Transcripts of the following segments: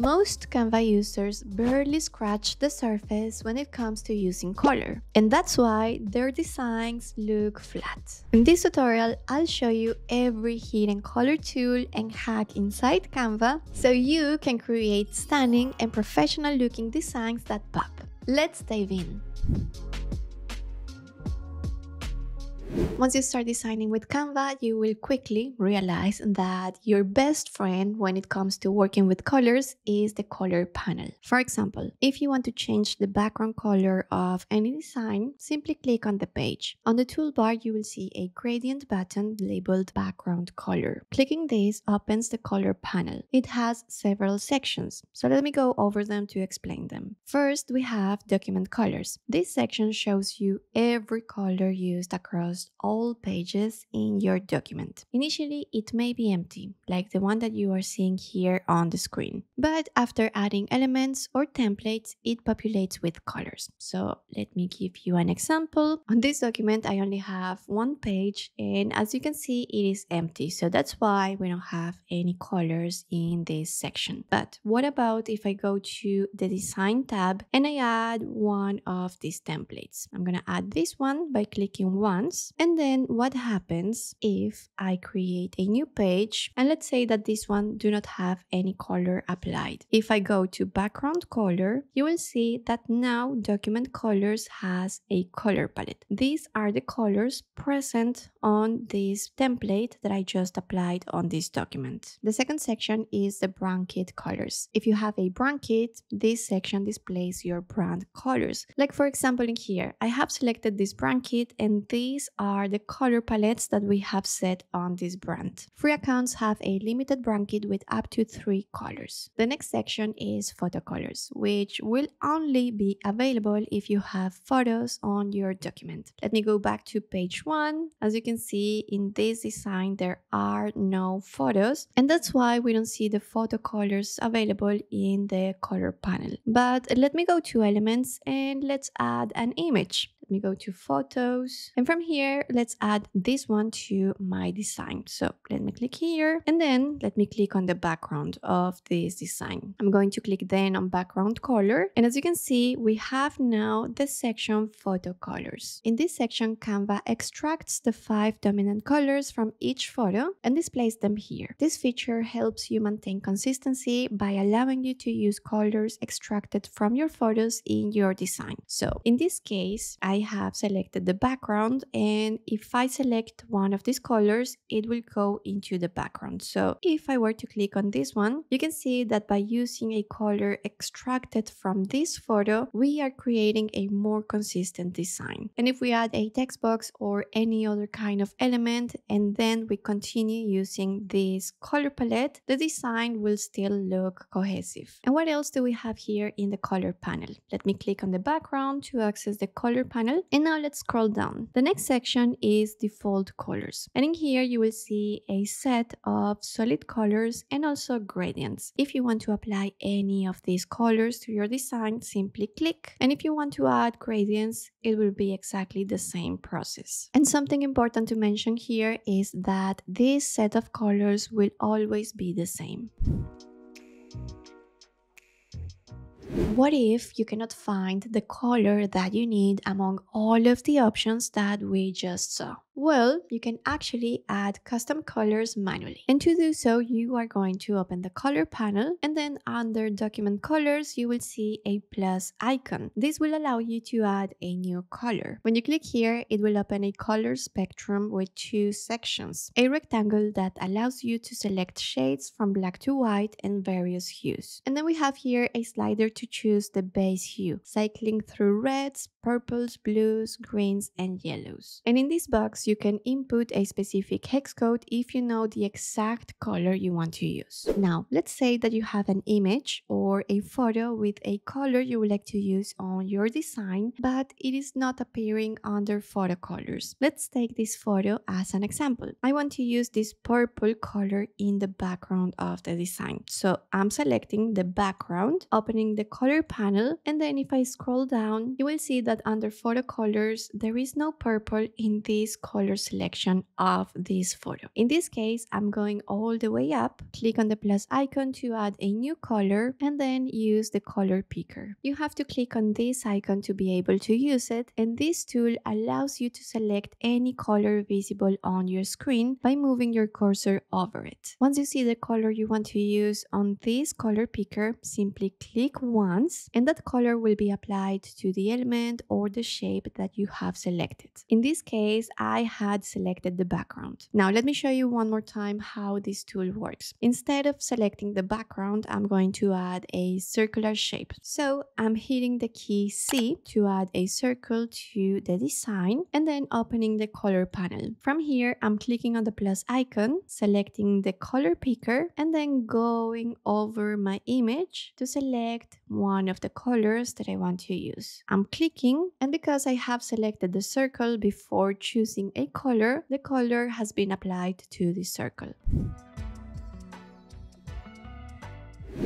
Most Canva users barely scratch the surface when it comes to using color, and that's why their designs look flat. In this tutorial, I'll show you every hidden color tool and hack inside Canva so you can create stunning and professional looking designs that pop. Let's dive in. Once you start designing with Canva, you will quickly realize that your best friend when it comes to working with colors is the color panel. For example, if you want to change the background color of any design, simply click on the page. On the toolbar, you will see a gradient button labeled background color. Clicking this opens the color panel. It has several sections, so let me go over them to explain them. First, we have document colors. This section shows you every color used across all pages in your document. Initially, it may be empty, like the one that you are seeing here on the screen. But after adding elements or templates, it populates with colors. So let me give you an example. On this document, I only have one page, and as you can see, it is empty. So that's why we don't have any colors in this section. But what about if I go to the design tab and I add one of these templates? I'm gonna add this one by clicking once. And then what happens if I create a new page, and let's say that this one do not have any color applied. If I go to background color, you will see that now document colors has a color palette. These are the colors present on this template that I just applied on this document. The second section is the brand kit colors. If you have a brand kit, this section displays your brand colors. Like for example in here, I have selected this brand kit, and these are the color palettes that we have set on this brand. Free accounts have a limited brand kit with up to 3 colors. The next section is photo colors, which will only be available if you have photos on your document. Let me go back to page 1. As you can see, in this design there are no photos, and that's why we don't see the photo colors available in the color panel. But let me go to elements and let's add an image. Let me go to photos, and from here let's add this one to my design. So let me click here, and then let me click on the background of this design. I'm going to click then on background color, and as you can see, we have now the section photo colors. In this section, Canva extracts the 5 dominant colors from each photo and displays them here. This feature helps you maintain consistency by allowing you to use colors extracted from your photos in your design. So in this case, I have selected the background, and if I select one of these colors, it will go into the background. So if I were to click on this one, you can see that by using a color extracted from this photo, we are creating a more consistent design. And if we add a text box or any other kind of element, and then we continue using this color palette, the design will still look cohesive. And what else do we have here in the color panel? Let me click on the background to access the color panel. And now let's scroll down. The next section is default colors, and in here you will see a set of solid colors and also gradients. If you want to apply any of these colors to your design, simply click, and if you want to add gradients, it will be exactly the same process. And something important to mention here is that this set of colors will always be the same. What if you cannot find the color that you need among all of the options that we just saw? Well, you can actually add custom colors manually. And to do so, you are going to open the color panel, and then under document colors, you will see a plus icon. This will allow you to add a new color. When you click here, it will open a color spectrum with 2 sections. A rectangle that allows you to select shades from black to white and various hues. And then we have here a slider to choose the base hue, cycling through reds, purples, blues, greens, and yellows. And in this box, you can input a specific hex code if you know the exact color you want to use. Now, let's say that you have an image or a photo with a color you would like to use on your design, but it is not appearing under photo colors. Let's take this photo as an example. I want to use this purple color in the background of the design. So I'm selecting the background, opening the color panel, and then if I scroll down, you will see that under photo colors, there is no purple in this color color selection of this photo. In this case, I'm going all the way up, click on the plus icon to add a new color, and then use the color picker. You have to click on this icon to be able to use it, and this tool allows you to select any color visible on your screen by moving your cursor over it. Once you see the color you want to use on this color picker, simply click once, and that color will be applied to the element or the shape that you have selected. In this case, I had selected the background. Now let me show you one more time how this tool works. Instead of selecting the background, I'm going to add a circular shape. So I'm hitting the key C to add a circle to the design and then opening the color panel. From here, I'm clicking on the plus icon, selecting the color picker, and then going over my image to select one of the colors that I want to use. I'm clicking, and because I have selected the circle before choosing a color, the color has been applied to the circle.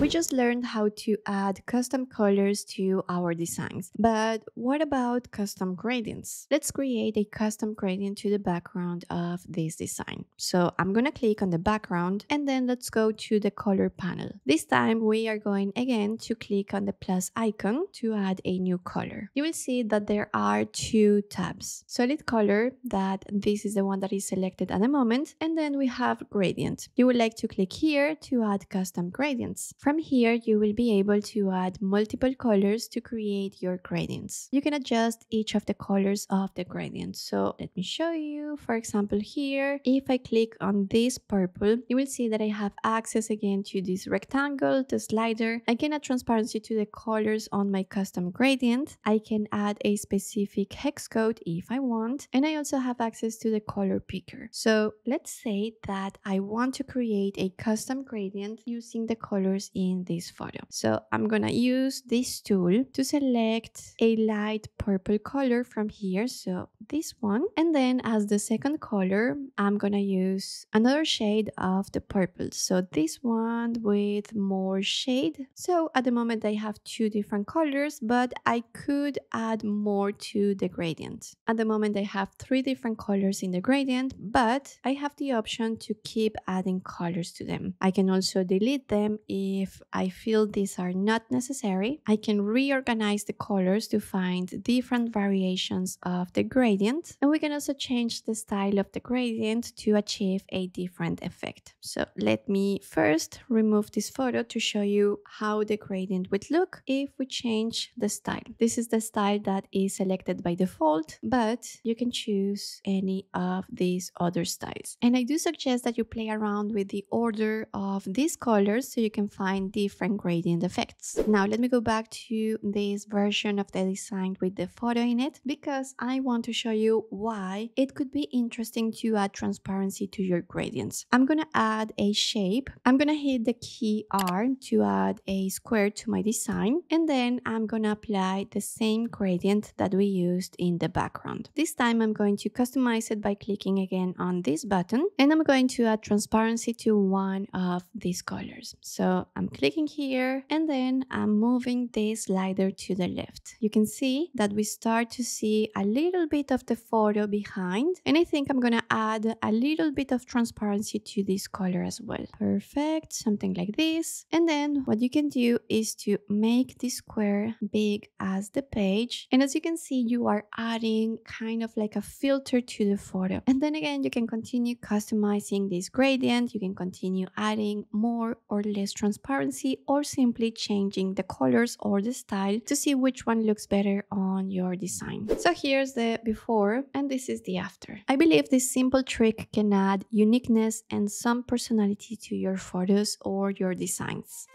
We just learned how to add custom colors to our designs, but what about custom gradients? Let's create a custom gradient to the background of this design. So I'm gonna click on the background and then let's go to the color panel. This time we are going again to click on the plus icon to add a new color. You will see that there are two tabs. Solid color, that this is the one that is selected at the moment, and then we have gradient. You would like to click here to add custom gradients. From here, you will be able to add multiple colors to create your gradients. You can adjust each of the colors of the gradient. So let me show you. For example, here, if I click on this purple, you will see that I have access again to this rectangle, the slider. I can add transparency to the colors on my custom gradient. I can add a specific hex code if I want. And I also have access to the color picker. So let's say that I want to create a custom gradient using the colors in this photo. So I'm gonna use this tool to select a light purple color from here, so this one, and then as the second color I'm gonna use another shade of the purple, so this one with more shade. So at the moment I have two different colors, but I could add more to the gradient. At the moment I have three different colors in the gradient, but I have the option to keep adding colors to them. I can also delete them if I feel these are not necessary. I can reorganize the colors to find different variations of the gradient, and we can also change the style of the gradient to achieve a different effect. So let me first remove this photo to show you how the gradient would look if we change the style. This is the style that is selected by default, but you can choose any of these other styles. And I do suggest that you play around with the order of these colors so you can find different gradient effects. Now let me go back to this version of the design with the photo in it, because I want to show you why it could be interesting to add transparency to your gradients. I'm gonna add a shape. I'm gonna hit the key R to add a square to my design, and then I'm gonna apply the same gradient that we used in the background. This time I'm going to customize it by clicking again on this button, and I'm going to add transparency to one of these colors. So I'm clicking here and then I'm moving this slider to the left. You can see that we start to see a little bit of the photo behind, and I think I'm gonna add a little bit of transparency to this color as well. Perfect, something like this. And then what you can do is to make this square big as the page, and as you can see you are adding kind of like a filter to the photo. And then again you can continue customizing this gradient, you can continue adding more or less transparency, or simply changing the colors or the style to see which one looks better on your design. So here's the before and this is the after. I believe this simple trick can add uniqueness and some personality to your photos or your designs.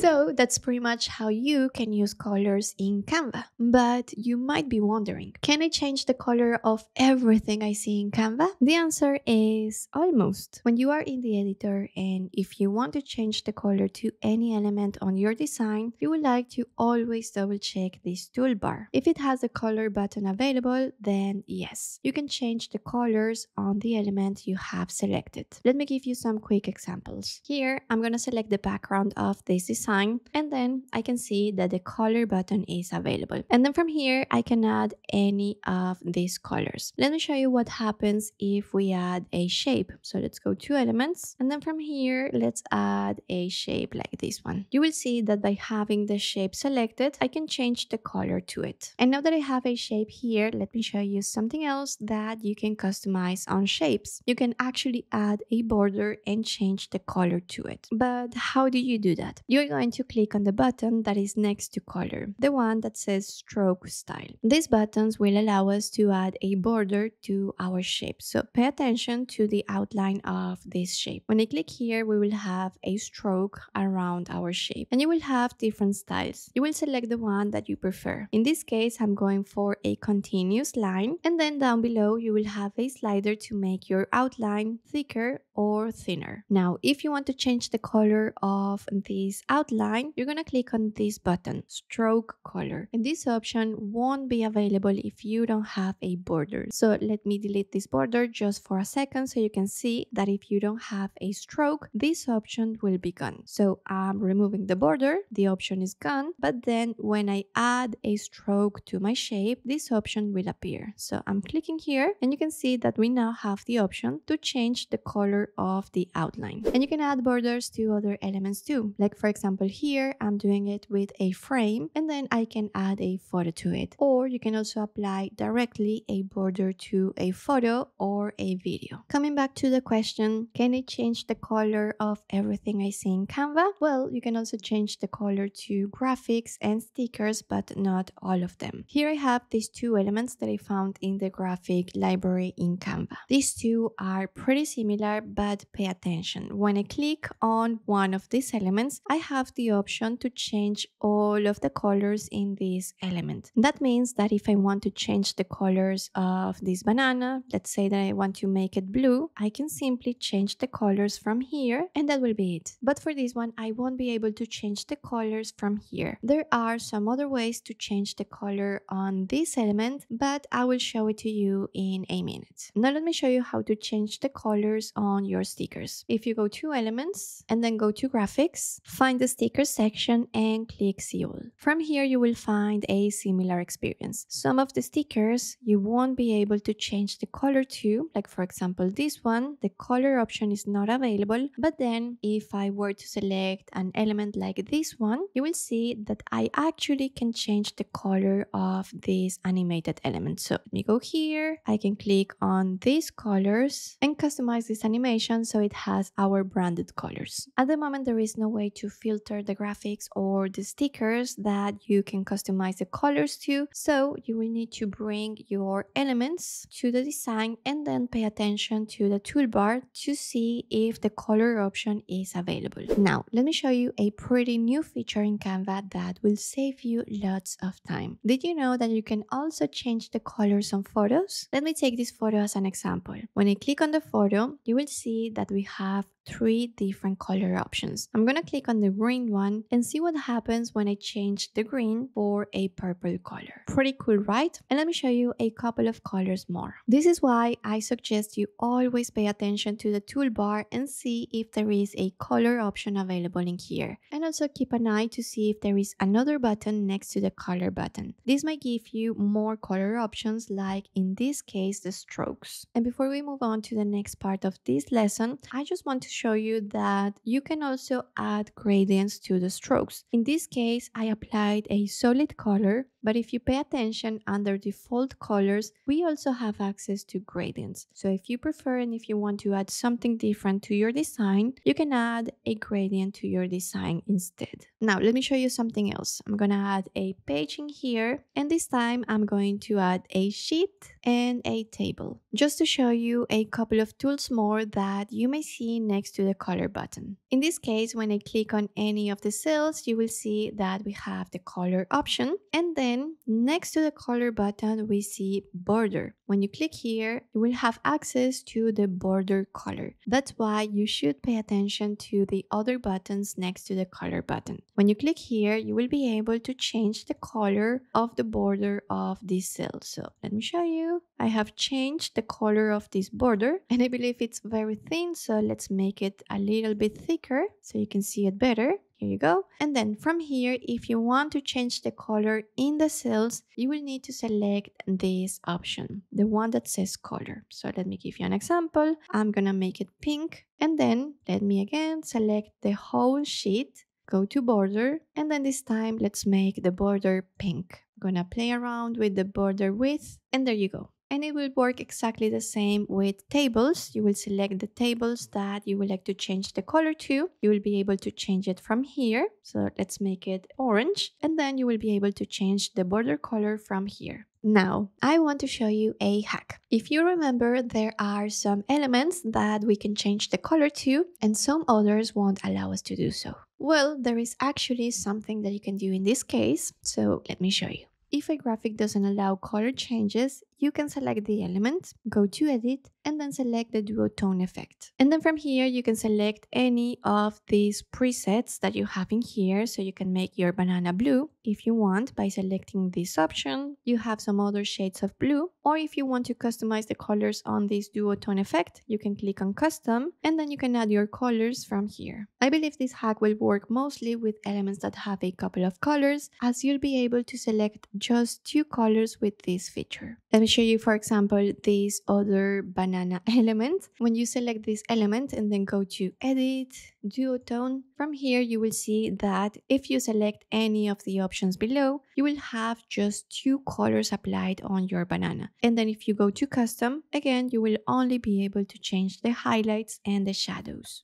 So that's pretty much how you can use colors in Canva. But you might be wondering, can I change the color of everything I see in Canva? The answer is almost. When you are in the editor and if you want to change the color to any element on your design, you would like to always double check this toolbar. If it has a color button available, then yes, you can change the colors on the element you have selected. Let me give you some quick examples. Here, I'm gonna select the background of this design design, and then I can see that the color button is available. And then from here, I can add any of these colors. Let me show you what happens if we add a shape. So let's go to elements, and then from here, let's add a shape like this one. You will see that by having the shape selected, I can change the color to it. And now that I have a shape here, let me show you something else that you can customize on shapes. You can actually add a border and change the color to it. But how do you do that? You're going to click on the button that is next to color, the one that says stroke style. These buttons will allow us to add a border to our shape, so pay attention to the outline of this shape. When I click here, we will have a stroke around our shape, and you will have different styles. You will select the one that you prefer. In this case, I'm going for a continuous line, and then down below you will have a slider to make your outline thicker or thinner. Now, if you want to change the color of this outline, you're going to click on this button, stroke color, and this option won't be available if you don't have a border. So let me delete this border just for a second so you can see that if you don't have a stroke, this option will be gone. So I'm removing the border, the option is gone, but then when I add a stroke to my shape, this option will appear. So I'm clicking here, and you can see that we now have the option to change the color of the outline. And you can add borders to other elements too. Like for example here, I'm doing it with a frame, and then I can add a photo to it. Or you can also apply directly a border to a photo or a video. Coming back to the question, can I change the color of everything I see in Canva? Well, you can also change the color to graphics and stickers, but not all of them. Here I have these two elements that I found in the graphic library in Canva. These two are pretty similar, but pay attention. When I click on one of these elements, I have the option to change all of the colors in this element. That means that if I want to change the colors of this banana, let's say that I want to make it blue, I can simply change the colors from here, and that will be it. But for this one, I won't be able to change the colors from here. There are some other ways to change the color on this element, but I will show it to you in a minute. Now let me show you how to change the colors on your stickers. If you go to elements and then go to graphics, find the sticker section and click see all. From here you will find a similar experience. Some of the stickers you won't be able to change the color to, like for example this one, the color option is not available, but then if I were to select an element like this one, you will see that I actually can change the color of this animated element. So let me go here, I can click on these colors and customize this animation so it has our branded colors. At the moment there is no way to filter the graphics or the stickers that you can customize the colors to, so you will need to bring your elements to the design and then pay attention to the toolbar to see if the color option is available. Now let me show you a pretty new feature in Canva that will save you lots of time. Did you know that you can also change the colors on photos? Let me take this photo as an example. When I click on the photo, you will see that we have three different color options. I'm gonna click on the green one and see what happens when I change the green for a purple color. Pretty cool, right? And let me show you a couple of colors more. This is why I suggest you always pay attention to the toolbar and see if there is a color option available in here. And also keep an eye to see if there is another button next to the color button. This might give you more color options, like in this case, the strokes. And before we move on to the next part of this lesson, I just want to show you that you can also add gradients to the strokes. In this case, I applied a solid color, but if you pay attention under default colors, we also have access to gradients. So if you prefer and if you want to add something different to your design, you can add a gradient to your design instead. Now, let me show you something else. I'm gonna add a page in here, and this time I'm going to add a sheet and a table, just to show you a couple of tools more that you may see next to the color button. In this case, when I click on any of the cells, you will see that we have the color option, and then next to the color button we see border. When you click here, you will have access to the border color. That's why you should pay attention to the other buttons next to the color button. When you click here, you will be able to change the color of the border of this cell. So let me show you. I have changed the color of this border, and I believe it's very thin, so let's make it a little bit thicker so you can see it better. Here you go. And then from here, if you want to change the color in the cells, you will need to select this option, the one that says color. So let me give you an example. I'm gonna make it pink, and then let me again select the whole sheet, go to border, and then this time let's make the border pink. I'm gonna play around with the border width, and there you go. And it will work exactly the same with tables. You will select the tables that you would like to change the color to. You will be able to change it from here. So let's make it orange. And then you will be able to change the border color from here. Now, I want to show you a hack. If you remember, there are some elements that we can change the color to, and some others won't allow us to do so. Well, there is actually something that you can do in this case. So let me show you. If a graphic doesn't allow color changes, you can select the element, go to edit, and then select the duotone effect. And then from here, you can select any of these presets that you have in here. So you can make your banana blue if you want by selecting this option. You have some other shades of blue, or if you want to customize the colors on this duotone effect, you can click on custom, and then you can add your colors from here. I believe this hack will work mostly with elements that have a couple of colors, as you'll be able to select just two colors with this feature. Let me show you, for example, this other banana element. When you select this element and then go to edit, duotone, from here you will see that if you select any of the options below, you will have just two colors applied on your banana. And then if you go to custom, again, you will only be able to change the highlights and the shadows.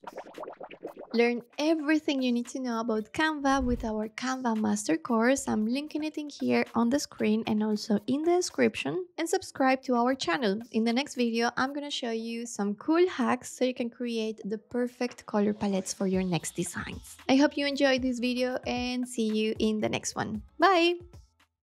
Learn everything you need to know about Canva with our Canva Master Course. I'm linking it in here on the screen and also in the description. And subscribe to our channel. In the next video, I'm gonna show you some cool hacks so you can create the perfect color palettes for your next designs. I hope you enjoyed this video and see you in the next one. Bye!